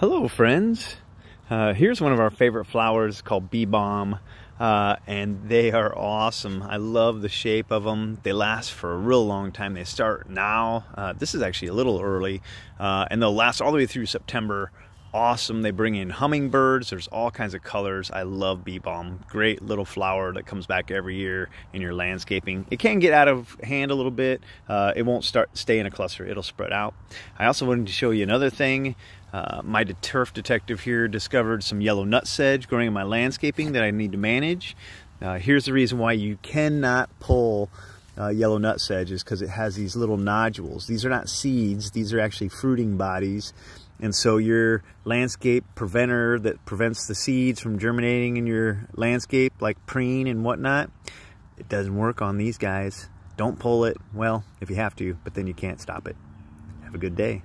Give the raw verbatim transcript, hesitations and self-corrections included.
Hello friends, uh, here's one of our favorite flowers called Bee Balm, uh, and they are awesome. I love the shape of them. They last for a real long time. They start now, uh, this is actually a little early, uh, and they'll last all the way through September. Awesome, they bring in hummingbirds, there's all kinds of colors. I love Bee Balm, great little flower that comes back every year in your landscaping. It can get out of hand a little bit, uh, it won't start stay in a cluster, it'll spread out. I also wanted to show you another thing. Uh, my turf detective here discovered some yellow nutsedge growing in my landscaping that I need to manage. Uh, here's the reason why you cannot pull uh, yellow nutsedge is because it has these little nodules. These are not seeds, these are actually fruiting bodies. And so your landscape preventer that prevents the seeds from germinating in your landscape, like preen and whatnot, it doesn't work on these guys. Don't pull it. Well, if you have to, but then you can't stop it. Have a good day.